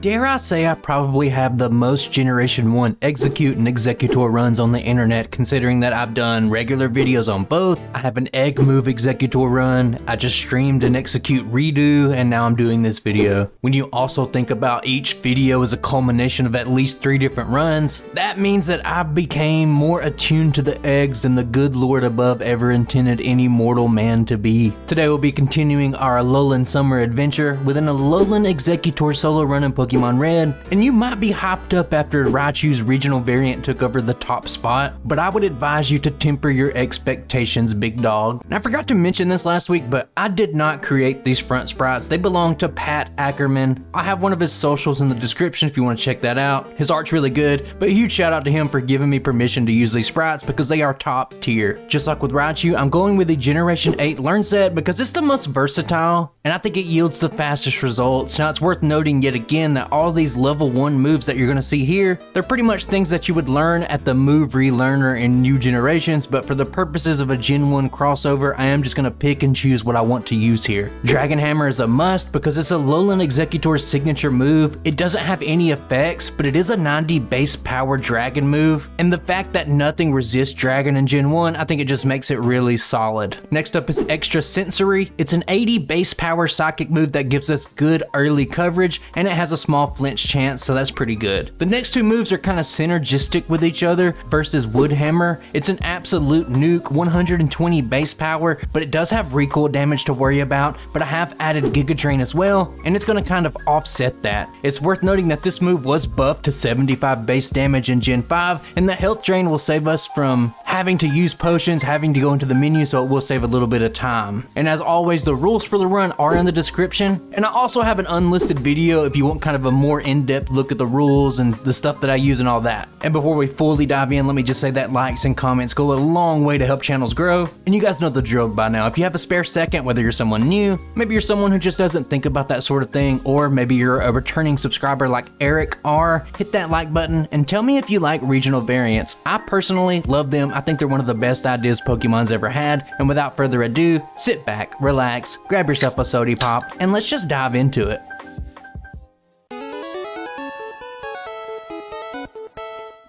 Dare I say I probably have the most Generation 1 Execute and Exeggutor runs on the internet, considering that I've done regular videos on both. I have an Egg Move Exeggutor run, I just streamed an Execute redo, and now I'm doing this video. When you also think about each video as a culmination of at least 3 different runs, that means that I became more attuned to the eggs than the good Lord above ever intended any mortal man to be. Today we'll be continuing our Alolan Summer Adventure with an Alolan Exeggutor solo run in Pokemon Red, and you might be hyped up after Raichu's regional variant took over the top spot, but I would advise you to temper your expectations, big dog. And I forgot to mention this last week, but I did not create these front sprites. They belong to Pat Ackerman. I have one of his socials in the description if you want to check that out. His art's really good, but huge shout out to him for giving me permission to use these sprites because they are top tier. Just like with Raichu, I'm going with the Generation 8 Learn set because it's the most versatile, and I think it yields the fastest results. Now it's worth noting yet again that all these level 1 moves that you're going to see here, they're pretty much things that you would learn at the move relearner in new generations, but for the purposes of a Gen 1 crossover, I am just going to pick and choose what I want to use here. Dragon Hammer is a must because it's Alolan Exeggutor's signature move. It doesn't have any effects, but it is a 90 base power dragon move, and the fact that nothing resists dragon in Gen 1, I think it just makes it really solid. Next up is Extrasensory. It's an 80 base power psychic move that gives us good early coverage, and it has a small flinch chance, so that's pretty good. The next 2 moves are kind of synergistic with each other. First is Wood Hammer. It's an absolute nuke, 120 base power, but it does have recoil damage to worry about, but I have added Giga Drain as well, and it's going to kind of offset that. It's worth noting that this move was buffed to 75 base damage in Gen 5, and the health drain will save us from having to use potions, having to go into the menu, so it will save a little bit of time. And as always, the rules for the run are in the description, and I also have an unlisted video if you want kind of a more in-depth look at the rules and the stuff that I use and all that. And before we fully dive in, let me just say that likes and comments go a long way to help channels grow, and you guys know the drill by now. If you have a spare second, whether you're someone new, maybe you're someone who just doesn't think about that sort of thing, or maybe you're a returning subscriber like Eric R, hit that like button and tell me if you like regional variants. I personally love them. I think they're one of the best ideas Pokemon's ever had, and without further ado, sit back, relax, grab yourself a soda pop, and let's just dive into it.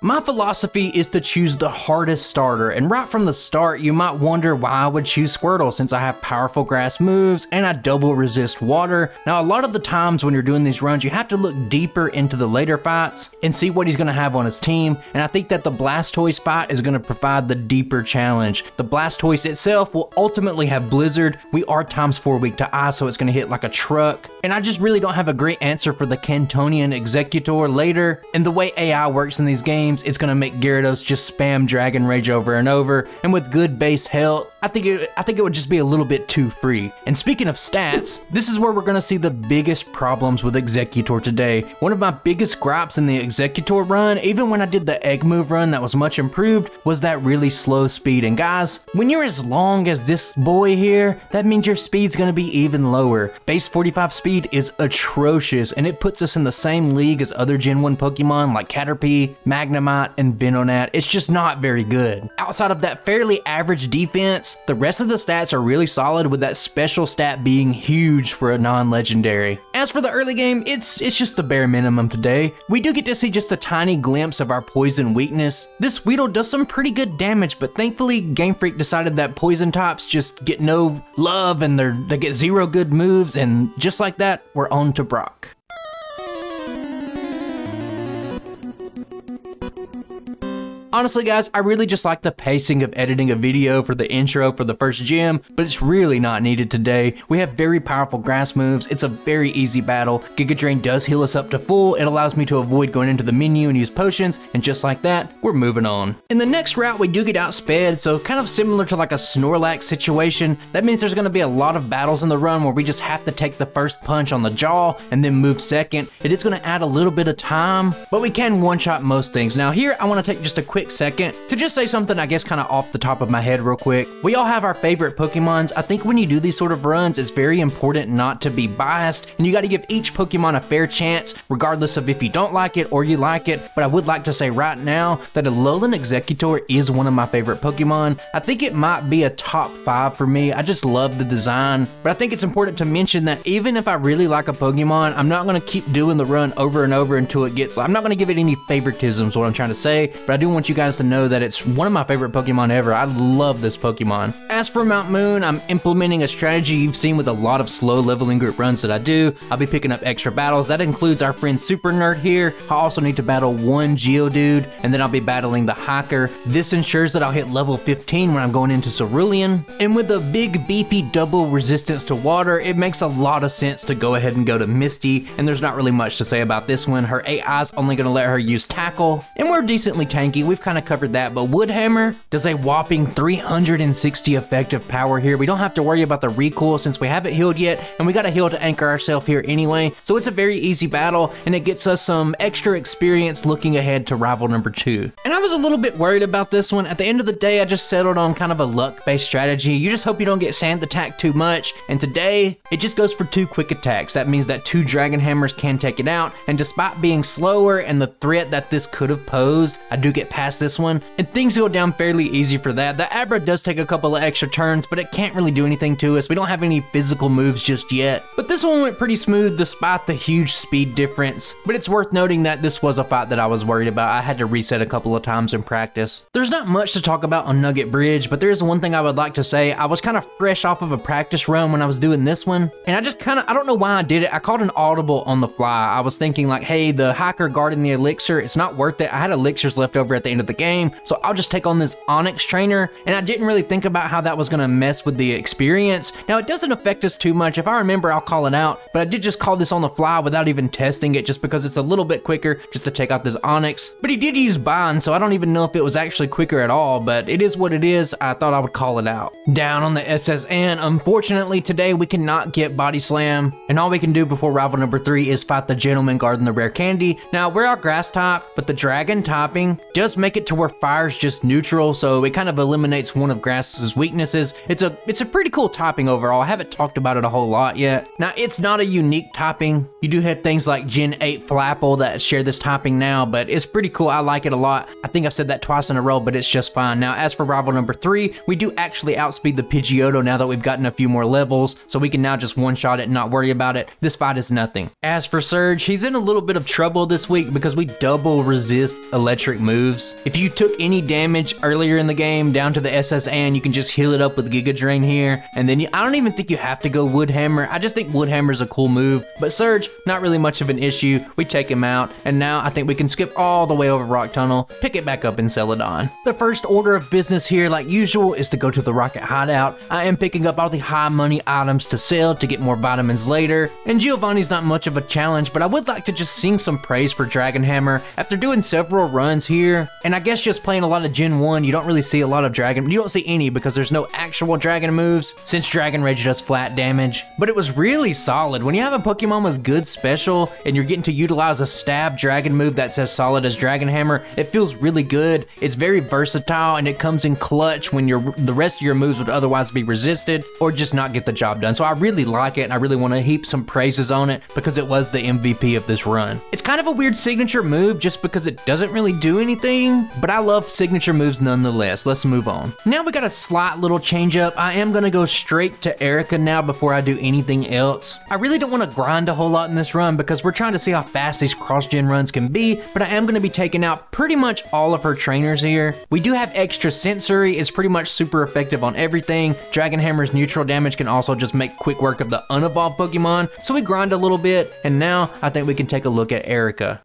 My philosophy is to choose the hardest starter, and right from the start you might wonder why I would choose Squirtle since I have powerful grass moves and I double resist water. Now a lot of the times when you're doing these runs you have to look deeper into the later fights and see what he's going to have on his team, and I think that the Blastoise fight is going to provide the deeper challenge. The Blastoise itself will ultimately have Blizzard. We are ×4 weak to ice, so it's going to hit like a truck, and I just really don't have a great answer for the Cantonian Exeggutor later, and the way AI works in these games, it's going to make Gyarados just spam Dragon Rage over and over, and with good base health, I think it would just be a little bit too free. And speaking of stats, this is where we're going to see the biggest problems with Exeggutor today. One of my biggest gripes in the Exeggutor run, even when I did the Egg Move run that was much improved, was that really slow speed. And guys, when you're as long as this boy here, that means your speed's going to be even lower. Base 45 speed is atrocious, and it puts us in the same league as other Gen 1 Pokemon like Caterpie, Magnemite, and Venonat. It's just not very good. Outside of that fairly average defense, the rest of the stats are really solid, with that special stat being huge for a non-legendary. As for the early game, it's just the bare minimum today. We do get to see just a tiny glimpse of our poison weakness. This Weedle does some pretty good damage, but thankfully Game Freak decided that poison types just get no love and they get 0 good moves, and just like that, we're on to Brock. Honestly guys, I really just like the pacing of editing a video for the intro for the first gym, but it's really not needed today. We have very powerful grass moves, it's a very easy battle. Giga Drain does heal us up to full, it allows me to avoid going into the menu and use potions, and just like that, we're moving on. In the next route we do get outsped, so kind of similar to like a Snorlax situation. That means there's going to be a lot of battles in the run where we just have to take the first punch on the jaw and then move second. It is going to add a little bit of time, but we can one-shot most things. Now here I want to take just a quick quick second to just say something I guess kind of off the top of my head real quick. We all have our favorite Pokemons. I think when you do these sort of runs, it's very important not to be biased, and you got to give each Pokemon a fair chance, regardless of if you don't like it or you like it. But I would like to say right now that Alolan Exeggutor is one of my favorite Pokemon. I think it might be a top 5 for me. I just love the design, but I think it's important to mention that even if I really like a Pokemon, I'm not going to keep doing the run over and over until it gets, I'm not going to give it any favoritism is what I'm trying to say, but I do want you guys to know that it's one of my favorite Pokemon ever. I love this Pokemon. As for Mount Moon, I'm implementing a strategy you've seen with a lot of slow leveling group runs that I do. I'll be picking up extra battles. That includes our friend Super Nerd here. I also need to battle one Geodude, and then I'll be battling the Hiker. This ensures that I'll hit level 15 when I'm going into Cerulean. And with a big beefy double resistance to water, it makes a lot of sense to go ahead and go to Misty, and there's not really much to say about this one. Her AI's only going to let her use Tackle, and we're decently tanky. We've kind of covered that, but Wood Hammer does a whopping 360 effective power here. We don't have to worry about the recoil since we haven't healed yet, and we got to heal to anchor ourselves here anyway, so it's a very easy battle, and it gets us some extra experience looking ahead to rival number 2. And I was a little bit worried about this one. At the end of the day, I just settled on kind of a luck-based strategy. You just hope you don't get sand attacked too much, and today, it just goes for 2 quick attacks. That means that 2 Dragon Hammers can take it out, and despite being slower and the threat that this could have posed, I do get past this one, and things go down fairly easy for that. The Abra does take a couple of extra turns, but it can't really do anything to us. We don't have any physical moves just yet, but this one went pretty smooth despite the huge speed difference. But it's worth noting that this was a fight that I was worried about. I had to reset a couple of times in practice. There's not much to talk about on Nugget Bridge, but there is one thing I would like to say. I was kind of fresh off of a practice run when I was doing this one, and I just kind of, I don't know why I did it. I called an audible on the fly. I was thinking like, hey, the Hiker guarding the Elixir, it's not worth it. I had Elixirs left over at the end of the game, so I'll just take on this Onyx trainer, and I didn't really think about how that was going to mess with the experience. Now, it doesn't affect us too much. If I remember, I'll call it out, but I did just call this on the fly without even testing it, just because it's a little bit quicker just to take out this Onyx. But he did use Bind, so I don't even know if it was actually quicker at all, but it is what it is. I thought I would call it out. Down on the SSN, unfortunately, today we cannot get Body Slam, and all we can do before rival number 3 is fight the Gentleman guarding the Rare Candy. Now, we're out Grass type, but the Dragon typing does make it to where Fire's just neutral, so it kind of eliminates one of Grass's weaknesses. It's a pretty cool typing overall. I haven't talked about it a whole lot yet. Now, it's not a unique typing. You do have things like Gen 8 Flapple that share this typing now, but it's pretty cool. I like it a lot. I think I've said that twice in a row, but it's just fine. Now, as for rival number 3, we do actually outspeed the Pidgeotto now that we've gotten a few more levels, so we can now just one-shot it and not worry about it. This fight is nothing. As for Surge, he's in a little bit of trouble this week because we double resist electric moves. If you took any damage earlier in the game down to the SSN, you can just heal it up with Giga Drain here, and then I don't even think you have to go Wood Hammer. I just think Wood Hammer's a cool move, but Surge, not really much of an issue. We take him out, and now I think we can skip all the way over Rock Tunnel, pick it back up in Celadon. The first order of business here, like usual, is to go to the Rocket Hideout. I am picking up all the high money items to sell to get more vitamins later, and Giovanni's not much of a challenge, but I would like to just sing some praise for Dragon Hammer. After doing several runs here, and I guess just playing a lot of Gen 1, you don't really see a lot of Dragon. You don't see any because there's no actual Dragon moves since Dragon Rage does flat damage, but it was really solid. When you have a Pokemon with good special and you're getting to utilize a stab Dragon move that's as solid as Dragon Hammer, it feels really good. It's very versatile, and it comes in clutch when the rest of your moves would otherwise be resisted or just not get the job done. So I really like it, and I really want to heap some praises on it because it was the MVP of this run. It's kind of a weird signature move just because it doesn't really do anything, but I love signature moves nonetheless. Let's move on. Now we got a slight little change up. I am going to go straight to Erica now before I do anything else. I really don't want to grind a whole lot in this run because we're trying to see how fast these cross-gen runs can be, but I am going to be taking out pretty much all of her trainers here. We do have Extrasensory. It's pretty much super effective on everything. Dragon Hammer's neutral damage can also just make quick work of the unevolved Pokemon, so we grind a little bit, and now I think we can take a look at Erica.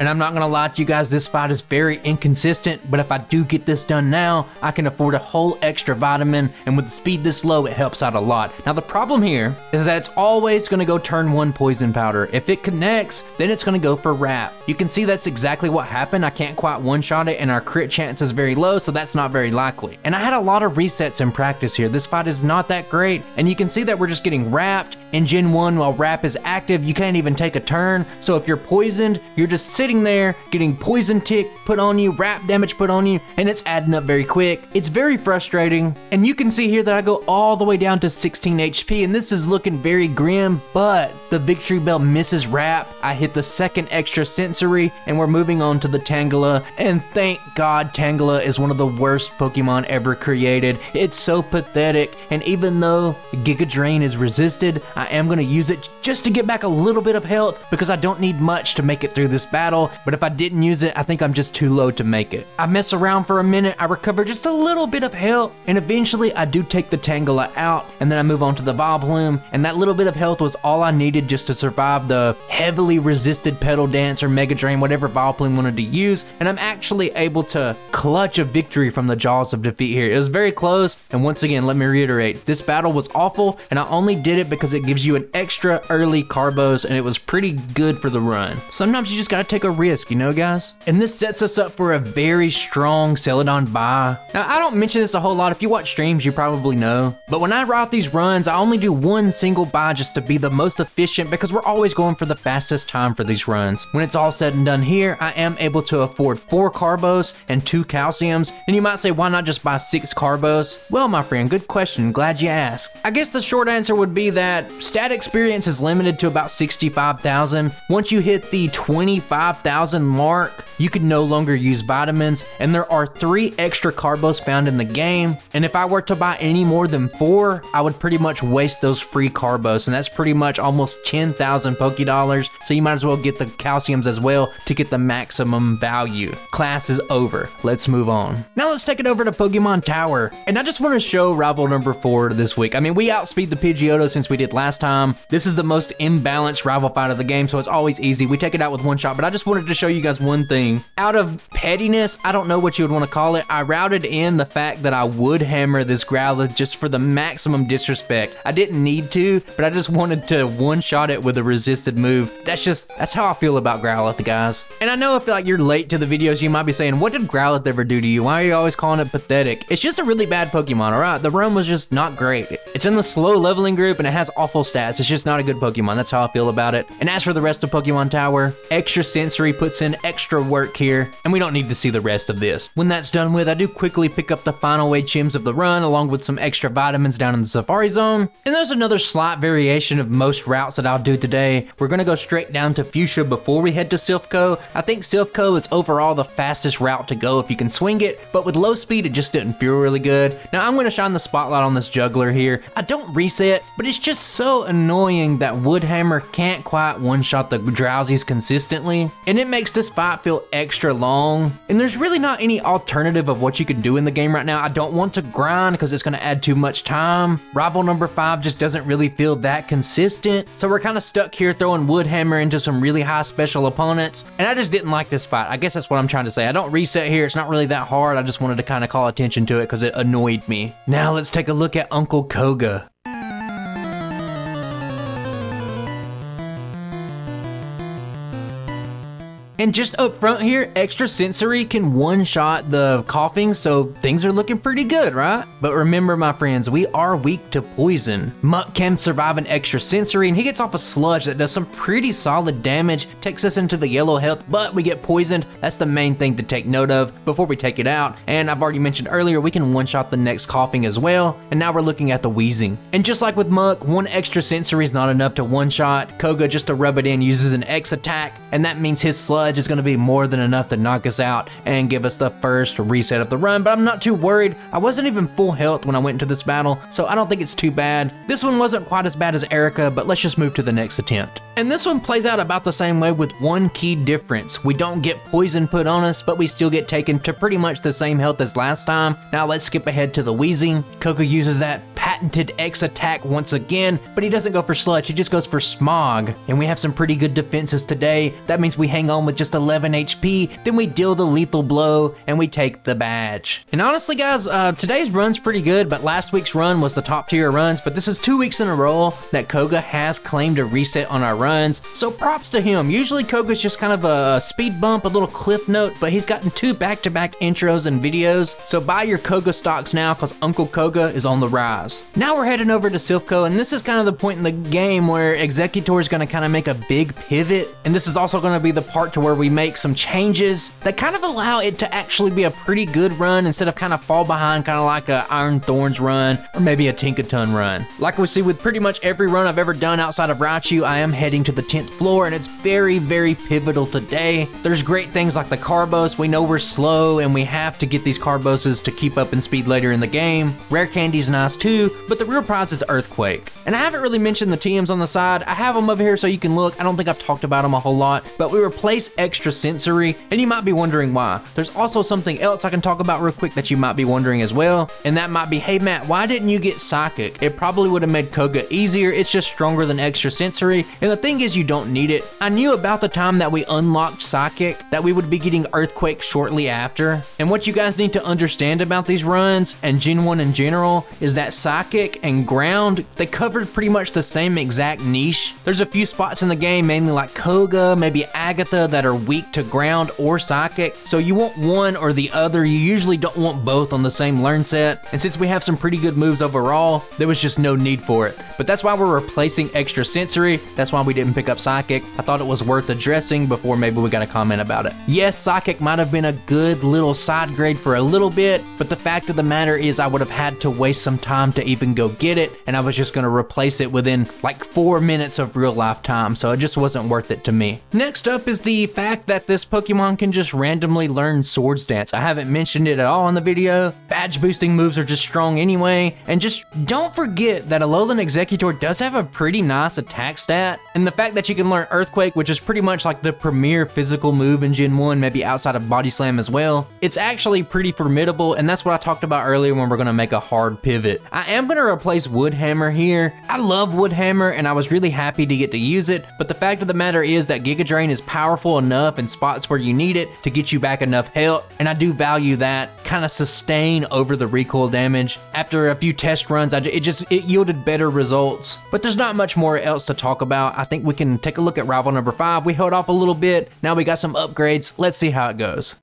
And I'm not gonna lie to you guys, this fight is very inconsistent, but if I do get this done now, I can afford a whole extra vitamin, and with the speed this low, it helps out a lot. Now the problem here is that it's always gonna go turn 1 poison powder. If it connects, then it's gonna go for Wrap. You can see that's exactly what happened. I can't quite one-shot it, and our crit chance is very low, so that's not very likely. And I had a lot of resets in practice here. This fight is not that great, and you can see that we're just getting wrapped, In Gen 1, while Wrap is active, you can't even take a turn, so if you're poisoned, you're just sitting there getting poison tick put on you, Wrap damage put on you, and it's adding up very quick. It's very frustrating, and you can see here that I go all the way down to 16 HP, and this is looking very grim, but the Victory Bell misses Wrap. I hit the second Extrasensory, and we're moving on to the Tangela, and thank God Tangela is one of the worst Pokemon ever created. It's so pathetic, and even though Giga Drain is resisted, I am going to use it just to get back a little bit of health because I don't need much to make it through this battle, but if I didn't use it, I think I'm just too low to make it. I mess around for a minute, I recover just a little bit of health, and eventually I do take the Tangela out, and then I move on to the Vileplume, and that little bit of health was all I needed just to survive the heavily resisted Petal Dance or Mega Drain, whatever Vileplume wanted to use, and I'm actually able to clutch a victory from the jaws of defeat here. It was very close, and once again, let me reiterate, this battle was awful, and I only did it because it gives you an extra early Carbos, and it was pretty good for the run. Sometimes you just gotta take a risk, you know, guys? And this sets us up for a very strong Celadon bye. Now, I don't mention this a whole lot. If you watch streams, you probably know. But when I route these runs, I only do one single bye just to be the most efficient because we're always going for the fastest time for these runs. When it's all said and done here, I am able to afford 4 Carbos and 2 Calciums. And you might say, why not just buy 6 Carbos? Well, my friend, good question. Glad you asked. I guess the short answer would be that stat experience is limited to about 65,000. Once you hit the 25,000 mark, you can no longer use vitamins, and there are 3 extra Carbos found in the game. And if I were to buy any more than 4, I would pretty much waste those free Carbos, and that's pretty much almost 10,000 Pokédollars, so you might as well get the Calciums as well to get the maximum value. Class is over. Let's move on. Now let's take it over to Pokemon Tower, and I just want to show rival number 4 this week. I mean, we outspeed the Pidgeotto since we did last time. This is the most imbalanced rival fight of the game, so it's always easy. We take it out with one shot, but I just wanted to show you guys one thing. Out of pettiness, I don't know what you would want to call it, I routed in the fact that I would hammer this Growlithe just for the maximum disrespect. I didn't need to, but I just wanted to one-shot it with a resisted move. That's how I feel about Growlithe, guys. And I know I feel like you're late to the videos, you might be saying, what did Growlithe ever do to you? Why are you always calling it pathetic? It's just a really bad Pokemon, alright? The run was just not great. It's in the slow leveling group, and it has awful stats. It's just not a good Pokemon. That's how I feel about it. And as for the rest of Pokemon Tower, Extrasensory puts in extra work here, and we don't need to see the rest of this. When that's done with, I do quickly pick up the final HMs of the run, along with some extra vitamins down in the Safari Zone. And there's another slight variation of most routes that I'll do today. We're gonna go straight down to Fuchsia before we head to Silph Co. I think Silph Co is overall the fastest route to go if you can swing it, but with low speed, it just didn't feel really good. Now, I'm gonna shine the spotlight on this juggler here. I don't reset, but it's just so annoying that Wood Hammer can't quite one-shot the Drowsies consistently, and it makes this fight feel extra long, and there's really not any alternative of what you could do in the game right now. I don't want to grind because it's going to add too much time. Rival number 5 just doesn't really feel that consistent, so we're kind of stuck here throwing Wood Hammer into some really high special opponents, and I just didn't like this fight. I guess that's what I'm trying to say. I don't reset here. It's not really that hard. I just wanted to kind of call attention to it because it annoyed me. Now let's take a look at Uncle Koga. And just up front here, Extrasensory can one-shot the coughing, so things are looking pretty good, right? But remember, my friends, we are weak to poison. Muck can survive an Extrasensory, and he gets off a sludge that does some pretty solid damage, takes us into the yellow health, but we get poisoned. That's the main thing to take note of before we take it out. And I've already mentioned earlier, we can one-shot the next coughing as well. And now we're looking at the wheezing. And just like with Muck, one Extrasensory is not enough to one-shot. Koga, just to rub it in, uses an X attack, and that means his sludge is going to be more than enough to knock us out and give us the first reset of the run, but I'm not too worried. I wasn't even full health when I went into this battle, so I don't think it's too bad. This one wasn't quite as bad as Erica, but let's just move to the next attempt. And this one plays out about the same way with one key difference. We don't get poison put on us, but we still get taken to pretty much the same health as last time. Now let's skip ahead to the wheezing. Coco uses that patented X attack once again, but he doesn't go for sludge, he just goes for smog. And we have some pretty good defenses today. That means we hang on with just 11 HP, then we deal the lethal blow, and we take the badge. And honestly, guys, today's run's pretty good, but last week's run was the top tier runs, but this is 2 weeks in a row that Koga has claimed a reset on our runs, so props to him. Usually Koga's just kind of a speed bump, a little cliff note, but he's gotten 2 back-to-back intros and videos, so buy your Koga stocks now, because Uncle Koga is on the rise. Now we're heading over to Silph Co, and this is kind of the point in the game where Exeggutor is going to kind of make a big pivot, and this is also going to be the part to where we make some changes that kind of allow it to actually be a pretty good run instead of kind of fall behind, kind of like a Iron Thorns run or maybe a Tinkaton run. Like we see with pretty much every run I've ever done outside of Raichu, I am heading to the 10th floor, and it's very, very pivotal today. There's great things like the Carbos. We know we're slow, and we have to get these Carboses to keep up in speed later in the game. Rare Candy's nice too, but the real prize is Earthquake. And I haven't really mentioned the TMs on the side. I have them over here so you can look. I don't think I've talked about them a whole lot, but we replace Extrasensory, and you might be wondering why. There's also something else I can talk about real quick that you might be wondering as well, and that might be, hey Matt, why didn't you get Psychic? It probably would have made Koga easier. It's just stronger than Extrasensory, and the thing is you don't need it. I knew about the time that we unlocked Psychic that we would be getting Earthquake shortly after, and what you guys need to understand about these runs and Gen 1 in general is that Psychic and Ground, they covered pretty much the same exact niche. There's a few spots in the game, mainly like Koga, maybe Agatha, that are weak to Ground or Psychic, so you want one or the other. You usually don't want both on the same learn set, and since we have some pretty good moves overall, there was just no need for it. But that's why we're replacing Extrasensory. That's why we didn't pick up Psychic. I thought it was worth addressing before maybe we got a comment about it. Yes, Psychic might have been a good little side grade for a little bit, but the fact of the matter is I would have had to waste some time to even go get it, and I was just going to replace it within like 4 minutes of real life time, so it just wasn't worth it to me. Next up is the fact that this Pokemon can just randomly learn Swords Dance. I haven't mentioned it at all in the video. Badge boosting moves are just strong anyway, and just don't forget that Alolan Exeggutor does have a pretty nice attack stat, and the fact that you can learn Earthquake, which is pretty much like the premier physical move in Gen 1, maybe outside of Body Slam as well, it's actually pretty formidable, and that's what I talked about earlier when we're going to make a hard pivot. I am going to replace Wood Hammer here. I love Wood Hammer, and I was really happy to get to use it, but the fact of the matter is that Giga Drain is powerful enough in spots where you need it to get you back enough health, and I do value that kind of sustain over the recoil damage. After a few test runs, it yielded better results, but there's not much more else to talk about. I think we can take a look at rival number 5. We held off a little bit. Now we got some upgrades. Let's see how it goes.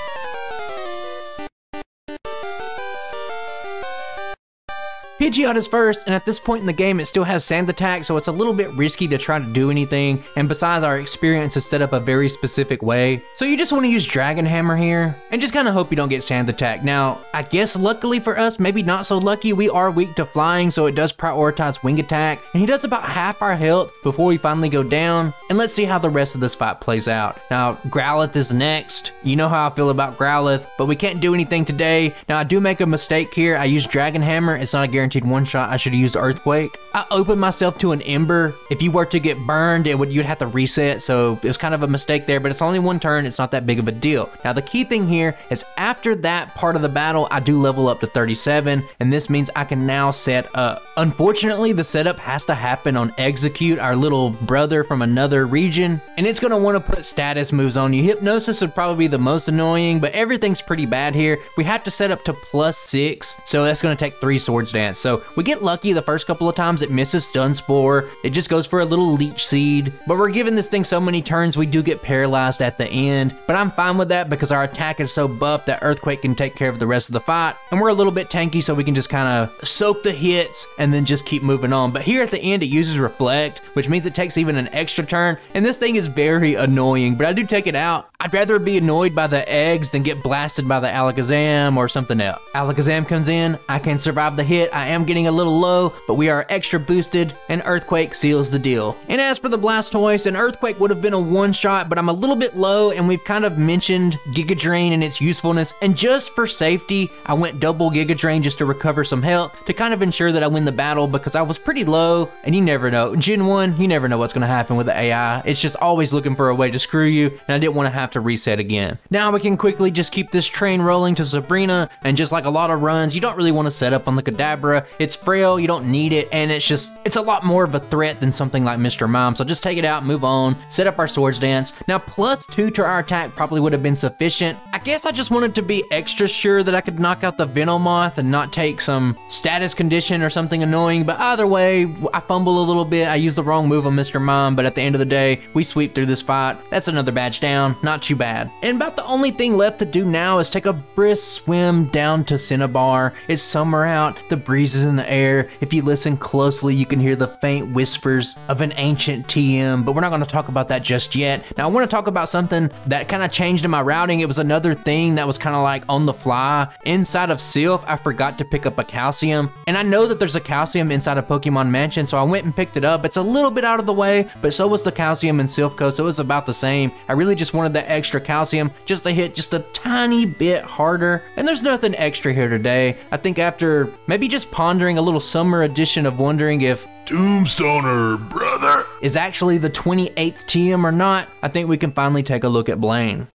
Pidgeot is first, and at this point in the game it still has sand attack, so it's a little bit risky to try to do anything, and besides, our experience is set up a very specific way, so you just want to use Dragon Hammer here and just kind of hope you don't get sand attack. Now I guess luckily for us, maybe not so lucky, we are weak to flying, so it does prioritize wing attack, and he does about half our health before we finally go down, and let's see how the rest of this fight plays out. Now Growlithe is next. You know how I feel about Growlithe, but we can't do anything today. Now I do make a mistake here. I use Dragon Hammer. It's not a guarantee one shot. I should have used Earthquake. I opened myself to an Ember. If you were to get burned, you'd have to reset, so it's kind of a mistake there, but it's only one turn. It's not that big of a deal. Now the key thing here is after that part of the battle, I do level up to 37, and this means I can now set up. Unfortunately, the setup has to happen on Execute, our little brother from another region, and it's going to want to put status moves on you. Hypnosis would probably be the most annoying, but everything's pretty bad here. We have to set up to +6, so that's going to take 3 Swords Dance. So we get lucky the first couple of times. It misses Stun Spore. It just goes for a little Leech Seed. But we're giving this thing so many turns, we do get paralyzed at the end. But I'm fine with that because our attack is so buff that Earthquake can take care of the rest of the fight. And we're a little bit tanky, so we can just kind of soak the hits and then just keep moving on. But here at the end, it uses Reflect, which means it takes even an extra turn. And this thing is very annoying, but I do take it out. I'd rather be annoyed by the eggs than get blasted by the Alakazam or something else. Alakazam comes in. I can survive the hit. I am getting a little low, but we are extra boosted, and Earthquake seals the deal. And as for the Blastoise, an Earthquake would have been a one-shot, but I'm a little bit low, and we've kind of mentioned Giga Drain and its usefulness, and just for safety, I went double Giga Drain just to recover some health to kind of ensure that I win the battle because I was pretty low, and you never know. Gen 1, you never know what's going to happen with the AI. It's just always looking for a way to screw you, and I didn't want to have to reset again. Now we can quickly just keep this train rolling to Sabrina, and just like a lot of runs, you don't really want to set up on the Kadabra. It's frail, you don't need it, and it's a lot more of a threat than something like Mr. Mime, so just take it out, move on, set up our Swords Dance. Now +2 to our attack probably would have been sufficient. I guess I just wanted to be extra sure that I could knock out the Venomoth and not take some status condition or something annoying, but either way, I fumble a little bit. I use the wrong move on Mr. Mime, but at the end of the day, we sweep through this fight. That's another badge down, not too bad. And about the only thing left to do now is take a brisk swim down to Cinnabar. It's summer out, the breeze is in the air. If you listen closely, you can hear the faint whispers of an ancient TM, but we're not gonna talk about that just yet. Now I wanna talk about something that kinda changed in my routing. It was another thing that was kinda like on the fly. Inside of Silph, I forgot to pick up a Calcium, and I know that there's a Calcium inside of Pokemon Mansion, so I went and picked it up. It's a little bit out of the way, but so was the Calcium in Silph Co, so it was about the same. I really just wanted that extra Calcium just to hit just a tiny bit harder, and there's nothing extra here today. I think after maybe just pondering a little summer edition of wondering if Tombstoner, brother, is actually the 28th TM or not, I think we can finally take a look at Blaine.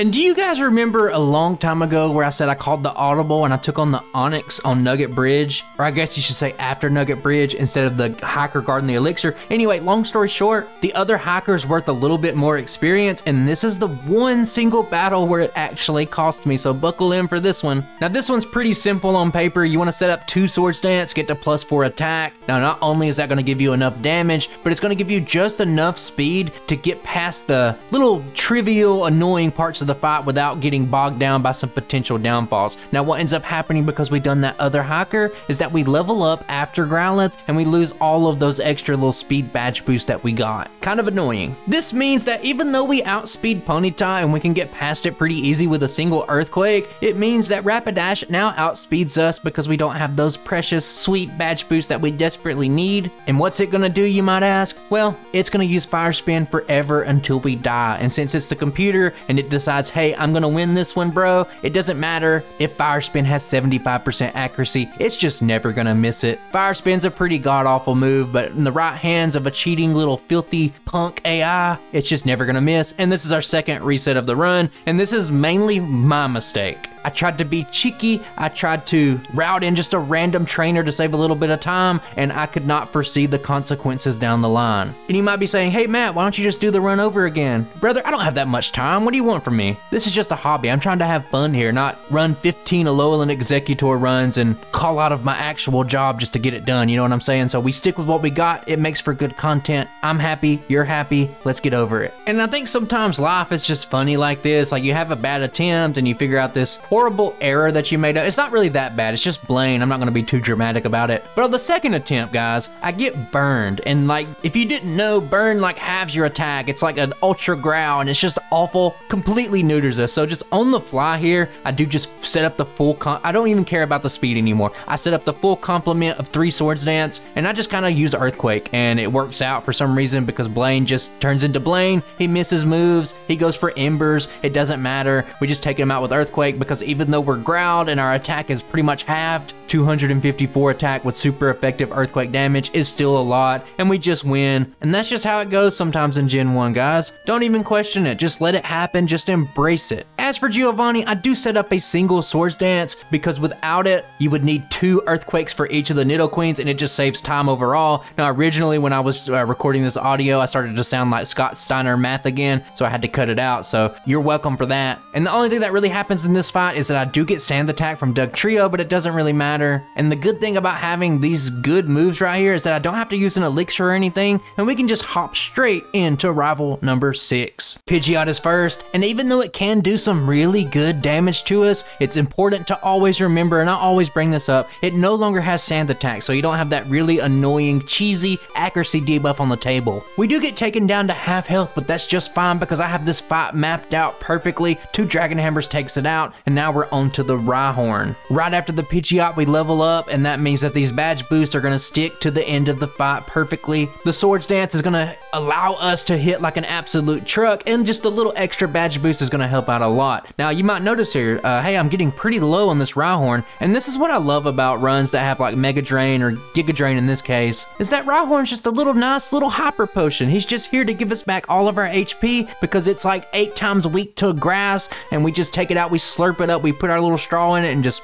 And do you guys remember a long time ago where I said I called the audible and I took on the Onyx on Nugget Bridge? Or I guess you should say after Nugget Bridge instead of the Hiker guarding the Elixir. Anyway, long story short, the other Hiker's worth a little bit more experience, and this is the one single battle where it actually cost me, so buckle in for this one. Now this one's pretty simple on paper. You want to set up two Swords Dance, get to +4 attack. Now not only is that going to give you enough damage, but it's going to give you just enough speed to get past the little trivial annoying parts of the fight without getting bogged down by some potential downfalls. Now what ends up happening because we done that other Hiker is that we level up after Growlithe and we lose all of those extra little speed badge boosts that we got. Kind of annoying. This means that even though we outspeed Ponyta and we can get past it pretty easy with a single Earthquake, it means that Rapidash now outspeeds us because we don't have those precious sweet badge boosts that we desperately need. And what's it gonna do, you might ask? Well, it's gonna use Fire Spin forever until we die, and since it's the computer and it decides, hey, I'm gonna win this one, bro, it doesn't matter if Fire Spin has 75% accuracy, it's just never gonna miss it. Fire Spin's a pretty god-awful move, but in the right hands of a cheating little filthy punk AI, it's just never gonna miss. And this is our second reset of the run, and this is mainly my mistake. I tried to be cheeky, I tried to route in just a random trainer to save a little bit of time, and I could not foresee the consequences down the line. And you might be saying, hey Matt, why don't you just do the run over again? Brother, I don't have that much time, what do you want from me? This is just a hobby, I'm trying to have fun here, not run 15 Alolan Exeggutor runs and call out of my actual job just to get it done, you know what I'm saying? So we stick with what we got, it makes for good content, I'm happy, you're happy, let's get over it. And I think sometimes life is just funny like this, like you have a bad attempt and you figure out this horrible error that you made up. It's not really that bad, it's just Blaine, I'm not gonna be too dramatic about it. But on the second attempt, guys, I get burned, and like, if you didn't know, burn like halves your attack, it's like an ultra growl, and it's just awful, completely neuters us. So just on the fly here, I do just set up the full, I don't even care about the speed anymore. I set up the full complement of 3 Swords Dance, and I just kinda use Earthquake, and it works out for some reason because Blaine just turns into Blaine, he misses moves, he goes for Embers, it doesn't matter, we just take him out with Earthquake because even though we're growled and our attack is pretty much halved, 254 attack with super effective Earthquake damage is still a lot, and we just win. And that's just how it goes sometimes in Gen 1, guys. Don't even question it, just let it happen, just embrace it. As for Giovanni, I do set up a single Swords Dance because without it, you would need 2 Earthquakes for each of the Nidoqueens, and it just saves time overall. Now originally when I was recording this audio, I started to sound like Scott Steiner math again, so I had to cut it out, so you're welcome for that. And the only thing that really happens in this fight is that I do get Sand Attack from Dugtrio, but it doesn't really matter. And the good thing about having these good moves right here is that I don't have to use an Elixir or anything, and we can just hop straight into rival number 6. Pidgeot is first, and even though it can do some really good damage to us, it's important to always remember, and I always bring this up, it no longer has Sand Attack, so you don't have that really annoying, cheesy accuracy debuff on the table. We do get taken down to half health, but that's just fine because I have this fight mapped out perfectly. 2 Dragon Hammers takes it out, and now we're on to the Rhyhorn. Right after the Pidgeot, we level up, and that means that these badge boosts are going to stick to the end of the fight perfectly. The Swords Dance is going to allow us to hit like an absolute truck, and just a little extra badge boost is going to help out a lot. Now you might notice here, hey, I'm getting pretty low on this Rhyhorn, and this is what I love about runs that have like Mega Drain or Giga Drain in this case, is that Rhyhorn's just a little nice little hyper potion. He's just here to give us back all of our HP because it's like 8 times weak to grass, and we just take it out, we slurp it up, we put our little straw in it, and just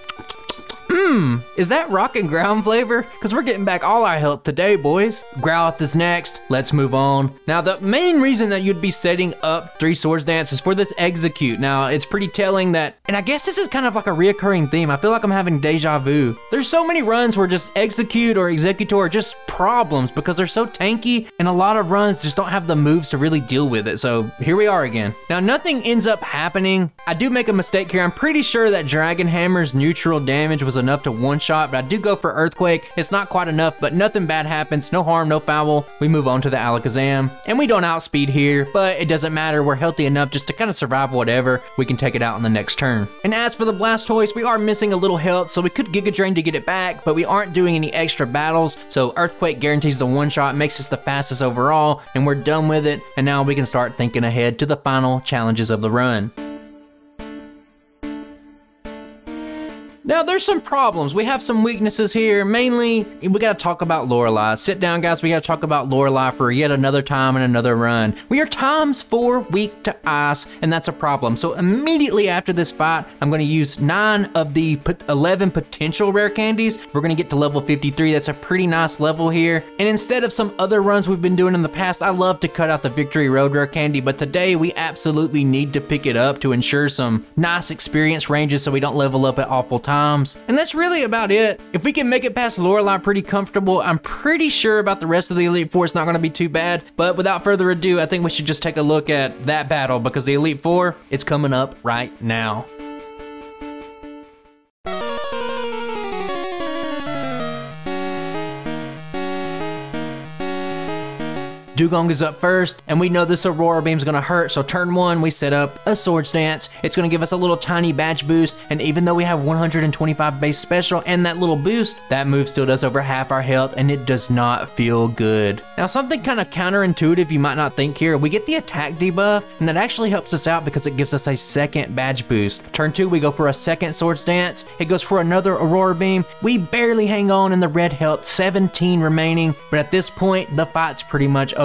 Is that rock and ground flavor? Because we're getting back all our health today, boys. Growlithe is next. Let's move on. Now, the main reason that you'd be setting up Three Swords Dance is for this Execute. Now, it's pretty telling that, and I guess this is kind of like a reoccurring theme. I feel like I'm having deja vu. There's so many runs where just Execute or Exeggutor are just problems because they're so tanky, and a lot of runs just don't have the moves to really deal with it. So here we are again. Now, nothing ends up happening. I do make a mistake here. I'm pretty sure that Dragon Hammer's neutral damage was enough to one-shot, but I do go for Earthquake. It's not quite enough, but nothing bad happens. No harm, no foul. We move on to the Alakazam, and we don't outspeed here, but it doesn't matter. We're healthy enough just to kind of survive whatever. We can take it out on the next turn. And as for the Blastoise, we are missing a little health, so we could Giga Drain to get it back, but we aren't doing any extra battles, so Earthquake guarantees the one-shot, makes us the fastest overall, and we're done with it, and now we can start thinking ahead to the final challenges of the run. Now, there's some problems. We have some weaknesses here. Mainly, we gotta talk about Lorelei. Sit down, guys. We gotta talk about Lorelei for yet another time and another run. We are ×4 weak to ice, and that's a problem. So immediately after this fight, I'm gonna use 9 of the 11 potential rare candies. We're gonna get to level 53. That's a pretty nice level here. And instead of some other runs we've been doing in the past, I love to cut out the Victory Road rare candy, but today we absolutely need to pick it up to ensure some nice experience ranges so we don't level up at awful times. And that's really about it. If we can make it past Lorelei pretty comfortable, I'm pretty sure about the rest of the Elite Four. It's not going to be too bad. But without further ado, I think we should just take a look at that battle, because the Elite Four, it's coming up right now. Dugong is up first, and we know this Aurora Beam's gonna hurt, so turn 1, we set up a Swords Dance. It's gonna give us a little tiny badge boost, and even though we have 125 base special and that little boost, that move still does over half our health, and it does not feel good. Now, something kind of counterintuitive you might not think here, we get the attack debuff, and that actually helps us out because it gives us a second badge boost. Turn 2, we go for a second Swords Dance. It goes for another Aurora Beam. We barely hang on in the red health, 17 remaining, but at this point, the fight's pretty much over.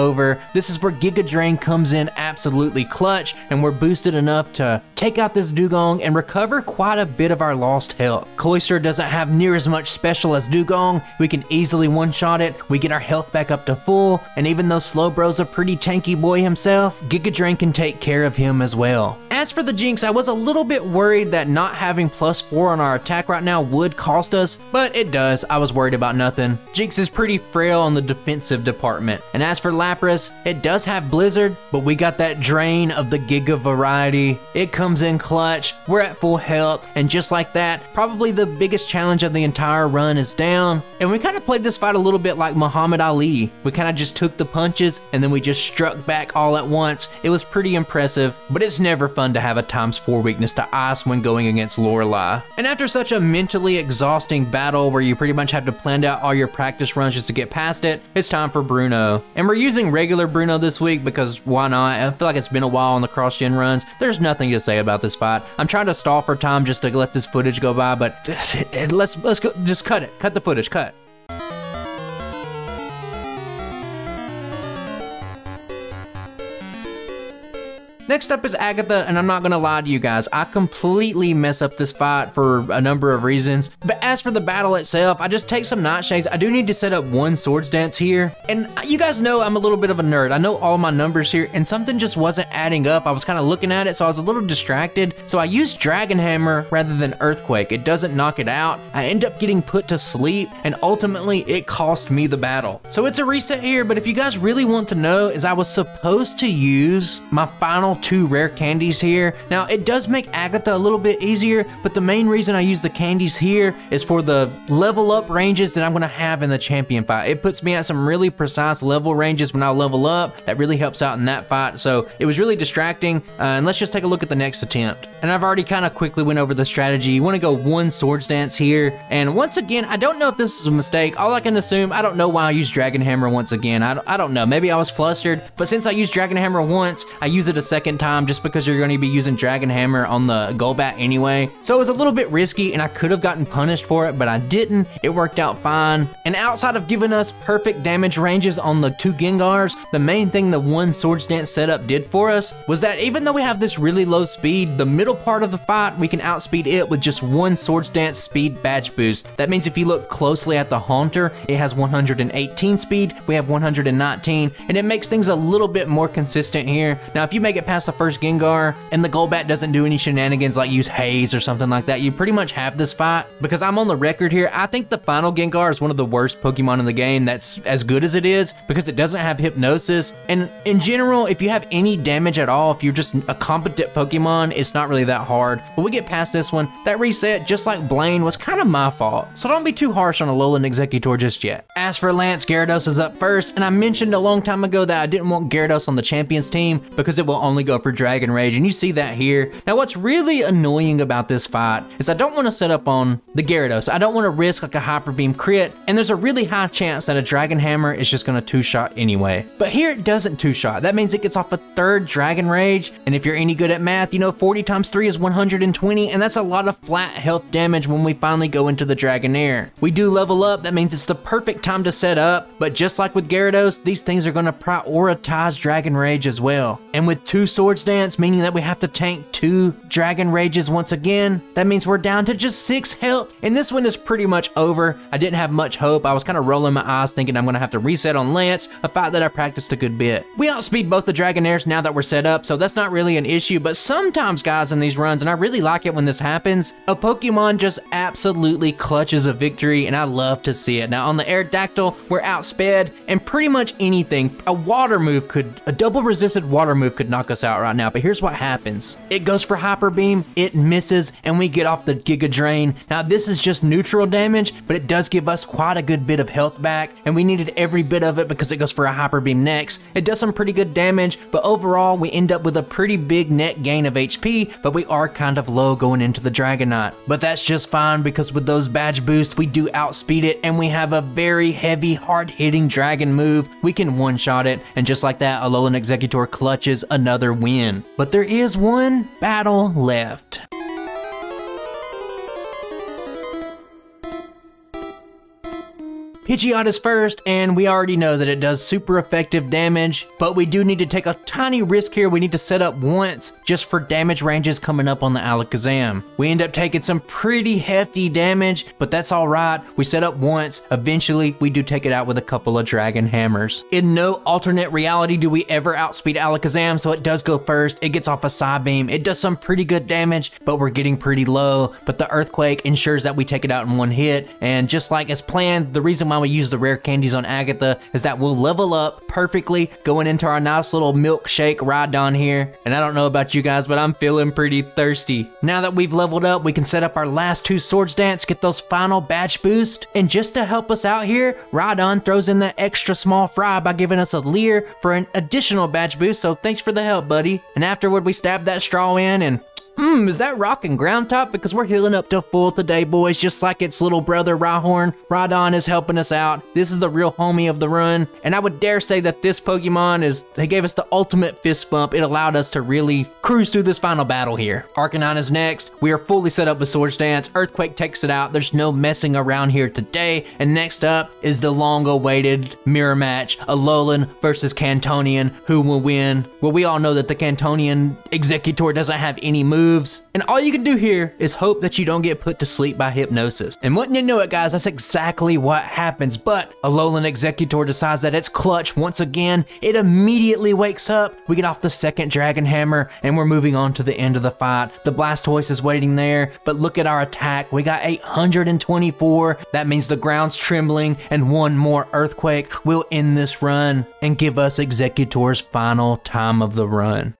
This is where Giga Drain comes in absolutely clutch, and we're boosted enough to take out this Dugong and recover quite a bit of our lost health. Cloyster doesn't have near as much special as Dugong. We can easily one-shot it. We get our health back up to full, and even though Slowbro's a pretty tanky boy himself, Giga Drain can take care of him as well. As for the Jinx, I was a little bit worried that not having +4 on our attack right now would cost us, but it does. I was worried about nothing. Jinx is pretty frail on the defensive department. And as for Lapras, it does have Blizzard, but we got that Drain of the Giga variety. It comes in clutch. We're at full health, and just like that, probably the biggest challenge of the entire run is down. And we kind of played this fight a little bit like Muhammad Ali. We kind of just took the punches, and then we just struck back all at once. It was pretty impressive, but it's never fun to have a ×4 weakness to ice when going against Lorelei. And after such a mentally exhausting battle where you pretty much have to plan out all your practice runs just to get past it, it's time for Bruno. And we're using regular Bruno this week because why not? I feel like it's been a while on the cross-gen runs. There's nothing to say about this fight. I'm trying to stall for time just to let this footage go by, but let's go, just cut it. Cut the footage, cut. Next up is Agatha, and I'm not gonna lie to you guys, I completely mess up this fight for a number of reasons. But as for the battle itself, I just take some Nightshades. I do need to set up one Swords Dance here. And you guys know I'm a little bit of a nerd. I know all my numbers here, and something just wasn't adding up. I was kind of looking at it, so I was a little distracted. So I used Dragon Hammer rather than Earthquake. It doesn't knock it out. I end up getting put to sleep, and ultimately it cost me the battle. So it's a reset here, but if you guys really want to know, is I was supposed to use my final 2 rare candies here. Now, it does make Agatha a little bit easier, but the main reason I use the candies here is for the level up ranges that I'm gonna have in the champion fight. It puts me at some really precise level ranges when I level up. That really helps out in that fight, so it was really distracting. And let's just take a look at the next attempt. And I've already kind of quickly went over the strategy. You wanna go one Swords Dance here, and once again, I don't know if this is a mistake. All I can assume, I don't know why I used Dragon Hammer once again. I don't know, maybe I was flustered, but since I used Dragon Hammer once, I use it a second second time just because you're going to be using Dragon Hammer on the Golbat anyway. So it was a little bit risky and I could have gotten punished for it, but I didn't. It worked out fine. And outside of giving us perfect damage ranges on the two Gengars, the main thing the one Swords Dance setup did for us was that even though we have this really low speed, the middle part of the fight, we can outspeed it with just one Swords Dance speed badge boost. That means if you look closely at the Haunter, it has 118 speed, we have 119, and it makes things a little bit more consistent here. Now, if you make it past the first Gengar and the Golbat doesn't do any shenanigans like use Haze or something like that, you pretty much have this fight, because I'm on the record here. I think the final Gengar is one of the worst Pokemon in the game that's as good as it is, because it doesn't have Hypnosis. And in general, if you have any damage at all, if you're just a competent Pokemon, it's not really that hard. But we get past this one. That reset, just like Blaine, was kind of my fault. So don't be too harsh on Alolan Exeggutor just yet. As for Lance, Gyarados is up first, and I mentioned a long time ago that I didn't want Gyarados on the Champions team because it will only go for Dragon Rage, and you see that here. Now, what's really annoying about this fight is I don't want to set up on the Gyarados. I don't want to risk like a Hyper Beam crit, and there's a really high chance that a Dragon Hammer is just going to two-shot anyway. But here it doesn't two-shot. That means it gets off a third Dragon Rage, and if you're any good at math, you know 40 times 3 is 120, and that's a lot of flat health damage when we finally go into the Dragonair. We do level up. That means it's the perfect time to set up, but just like with Gyarados, these things are going to prioritize Dragon Rage as well. And with two Swords Dance, meaning that we have to tank two Dragon Rages once again, that means we're down to just 6 health, and this one is pretty much over. I didn't have much hope. I was kind of rolling my eyes thinking I'm going to have to reset on Lance, a fight that I practiced a good bit. We outspeed both the Dragonairs now that we're set up, so that's not really an issue, but sometimes, guys, in these runs, and I really like it when this happens, a Pokemon just absolutely clutches a victory, and I love to see it. Now, on the Aerodactyl, we're outsped, and pretty much anything, a double-resisted water move could knock us out right now, but here's what happens. It goes for Hyper Beam, it misses, and we get off the Giga Drain. Now, this is just neutral damage, but it does give us quite a good bit of health back, and we needed every bit of it because it goes for a Hyper Beam next. It does some pretty good damage, but overall, we end up with a pretty big net gain of HP, but we are kind of low going into the Dragonite. But that's just fine, because with those badge boosts, we do outspeed it, and we have a very heavy, hard-hitting dragon move. We can one-shot it, and just like that, Alolan Exeggutor clutches another win. But there is one battle left. Pidgeot is first, and we already know that it does super effective damage, but we do need to take a tiny risk here. We need to set up once just for damage ranges coming up on the Alakazam. We end up taking some pretty hefty damage, but that's all right. We set up once. Eventually, we do take it out with a couple of Dragon Hammers. In no alternate reality do we ever outspeed Alakazam, so it does go first. It gets off a Psy Beam. It does some pretty good damage, but we're getting pretty low, but the Earthquake ensures that we take it out in one hit, and just like as planned, the reason why we use the rare candies on Agatha is that we'll level up perfectly going into our nice little milkshake Rhydon here, and I don't know about you guys, but I'm feeling pretty thirsty. Now that we've leveled up, we can set up our last two Swords Dance, get those final batch boosts, and just to help us out here, Rhydon throws in the extra small fry by giving us a Leer for an additional batch boost, so thanks for the help, buddy. And afterward, we stab that straw in, and is that rock and ground top? Because we're healing up to full today, boys, just like its little brother, Rhyhorn. Rhydon is helping us out. This is the real homie of the run, and I would dare say that this Pokemon is, they gave us the ultimate fist bump. It allowed us to really cruise through this final battle here. Arcanine is next. We are fully set up with Swords Dance. Earthquake takes it out. There's no messing around here today, and next up is the long-awaited mirror match, Alolan versus Cantonian. Who will win? Well, we all know that the Cantonian Exeggutor doesn't have any moves. And all you can do here is hope that you don't get put to sleep by Hypnosis. And wouldn't you know it, guys, that's exactly what happens. But Alolan Exeggutor decides that it's clutch once again. It immediately wakes up. We get off the second Dragon Hammer, and we're moving on to the end of the fight. The Blastoise is waiting there, but look at our attack. We got 824. That means the ground's trembling, and one more Earthquake will end this run and give us Exeggutor's final time of the run.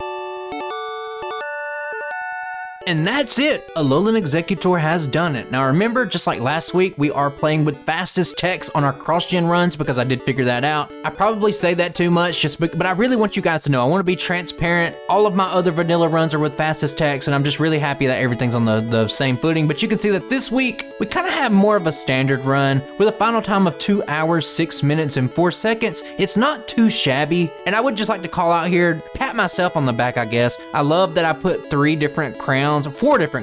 And that's it! Alolan Exeggutor has done it. Now remember, just like last week, we are playing with fastest techs on our cross-gen runs because I did figure that out. I probably say that too much, but I really want you guys to know. I want to be transparent. All of my other vanilla runs are with fastest techs, and I'm just really happy that everything's on the same footing. But you can see that this week, we kind of have more of a standard run with a final time of 2 hours, 6 minutes, and 4 seconds. It's not too shabby. And I would just like to call out here, Pat pat myself on the back, I guess. I love that I put four different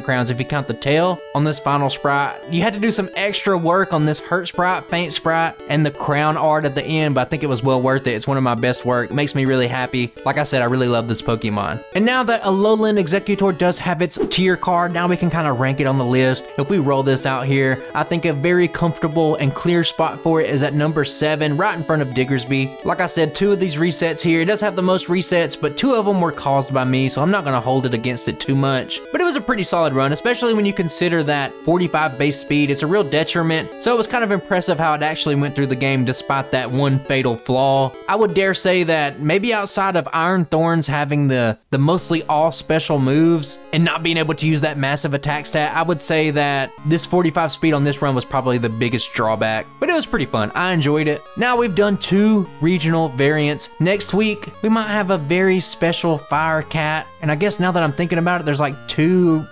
crowns if you count the tail, on this final sprite. You had to do some extra work on this hurt sprite, faint sprite, and the crown art at the end, but I think it was well worth it. It's one of my best work. It makes me really happy. Like I said, I really love this Pokemon. And now that Alolan Exeggutor does have its tier card, now we can kind of rank it on the list. If we roll this out here, I think a very comfortable and clear spot for it is at number 7, right in front of Diggersby. Like I said, 2 of these resets here. It does have the most resets, but 2 of them were caused by me, so I'm not going to hold it against it too much. But it was a pretty solid run, especially when you consider that 45 base speed. It's a real detriment, so it was kind of impressive how it actually went through the game despite that one fatal flaw. I would dare say that maybe outside of Iron Thorns having the mostly all special moves and not being able to use that massive attack stat, I would say that this 45 speed on this run was probably the biggest drawback, but it was pretty fun. I enjoyed it. Now we've done 2 regional variants. Next week, we might have a very special Fire Cat, and I guess now that I'm thinking about it, there's like two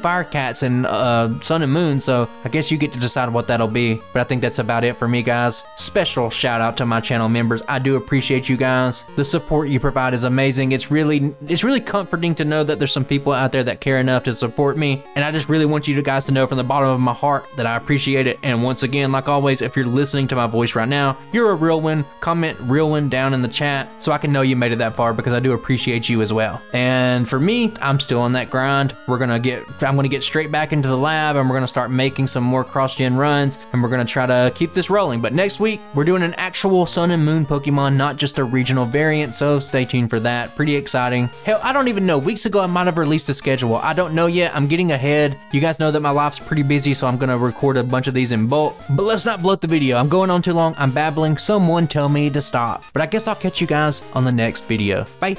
Fire Cats in Sun and Moon, so I guess you get to decide what that'll be, but I think that's about it for me, guys. Special shout out to my channel members. I do appreciate you guys. The support you provide is amazing. It's really comforting to know that there's some people out there that care enough to support me, and I just really want you guys to know from the bottom of my heart that I appreciate it. And once again, like always, if you're listening to my voice right now, you're a real one. Comment real one down in the chat so I can know you made it that far, because I do appreciate you as well. And for me, I'm still on that grind. I'm gonna get straight back into the lab, and we're gonna start making some more cross-gen runs, and we're gonna try to keep this rolling. But next week, we're doing an actual Sun and Moon Pokemon, not just a regional variant, so stay tuned for that. Pretty exciting. Hell, I don't even know. Weeks ago, I might have released a schedule. I don't know yet. I'm getting ahead. You guys know that my life's pretty busy, so I'm gonna record a bunch of these in bulk. But let's not bloat the video. I'm going on too long. I'm babbling. Someone tell me to stop. But I guess I'll catch you guys on the next video. Bye.